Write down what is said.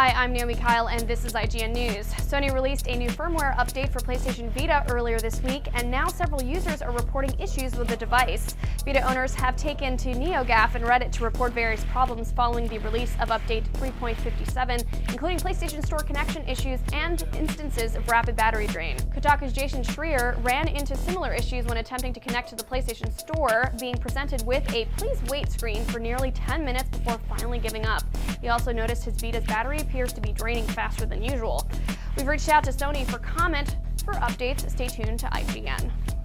Hi, I'm Naomi Kyle, and this is IGN News. Sony released a new firmware update for PlayStation Vita earlier this week, and now several users are reporting issues with the device. Vita owners have taken to NeoGAF and Reddit to report various problems following the release of update 3.57, including PlayStation Store connection issues and instances of rapid battery drain. Kotaku's Jason Schreier ran into similar issues when attempting to connect to the PlayStation Store, being presented with a "please wait" screen for nearly 10 minutes before finally giving up. He also noticed his Vita's battery appears to be draining faster than usual. We've reached out to Sony for comment. For updates, stay tuned to IGN.